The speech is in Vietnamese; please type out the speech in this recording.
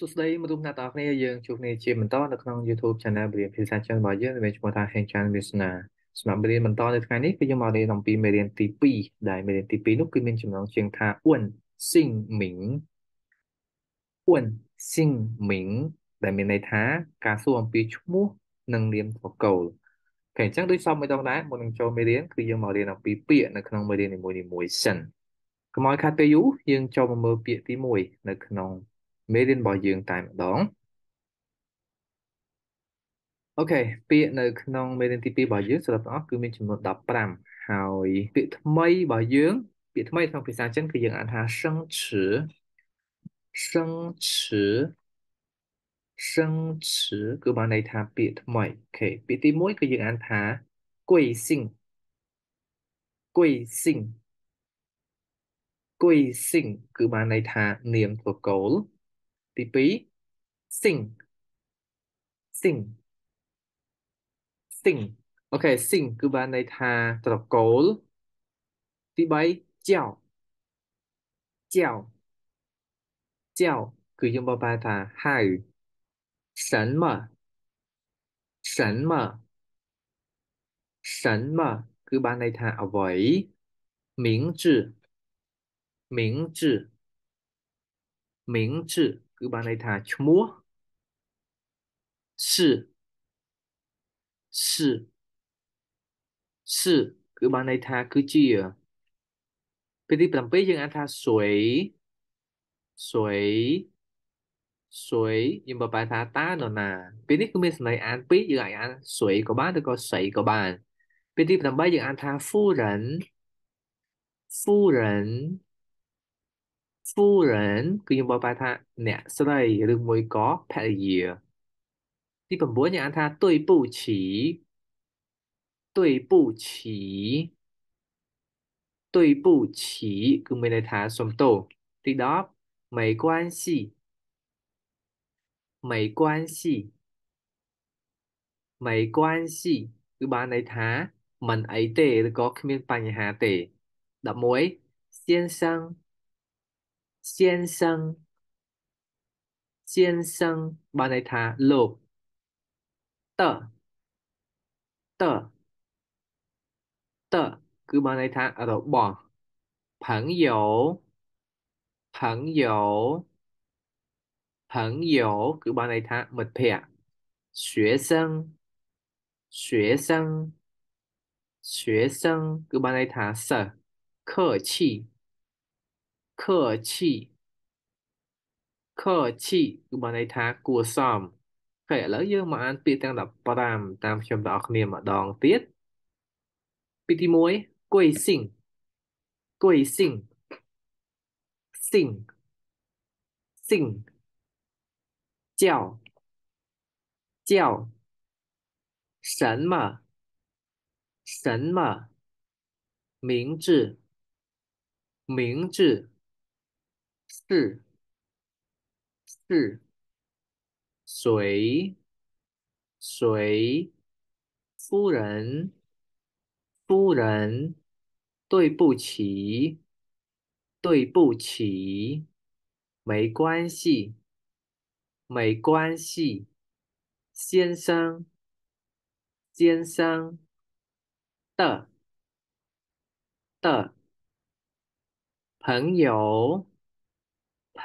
Suốt đây mà chúng ta tạo nên dường chụp này chỉ mình to được trong YouTube channel về phía sau chân bảo dưỡng về chúng ta hành trang về sna. Mà bên mình to được cái này bây giờ mà đi đồng tiền về tiền TP đại về tiền TP lúc kia mình chúng nó chuyên tha uẩn sinh mình đại miền này thá cá sấu ông pi chúa nâng điểm của cầu. Cảnh chắc đối xong mới đo đá một lần cho mấy đến cứ dương màu đen là bí bịa là khăn mấy đến thì mùi sần cái mối khát tây ú dương cho mơ bịa tí mùi là khăn mấy đến bỏ dương tại mặt đón ok bịa là khăn mấy đến tí bí bỏ dương sẽ lập đó cứ mình chỉ một đọc bàm hỏi bịa thâm mây bỏ dương bịa thâm mây trong phía sáng chân cứ dương ảnh hà sân chữ cứ bạn này thả biệt mọi kể bị tí mũi cái dự án thả quỳ sinh cứ bạn này thả niệm thuộc cầu tí bí sinh ok sinh cứ bạn này thả thuộc cầu tí bay chào cứ dùng ba ba thả hai 什么 cứ bạn này thả với 名字 cứ bạn này thả chúa 是 cứ bạn này thả cứ chìa bây giờ làm bây giờ anh thả suối nhưng mà bài thả ta nó là biết nick của mình này ăn biết dự án suối của bạn được có sấy của bạn biết tiếp làm bây giờ ăn thả phu nhân cứ nhưng mà bài thả nè sau đây được mới có phải gì tiếp làm bữa nhà ăn thả đối bù chỉ cứ mình này thả xong tổ thì đó mấy quan xì cứ bán này thá mình ấy tệ có khi mình bằng hà tệ đọc mối Xiên xăng bán này thá lộp tờ cứ bán này thá ở đó bỏ Phẳng dấu cứ bạn này thả mật thẻ Xuế sân cứ bạn này thả sở Khở chi cứ bạn này thả của xòm khởi lỡ dương mà anh bị tăng đọc param tam châm đọc niềm mà đòn tiết bị tí mối quầy xình叫 什么 名字 是 谁 夫人 对不起 没关系 先生 的 朋友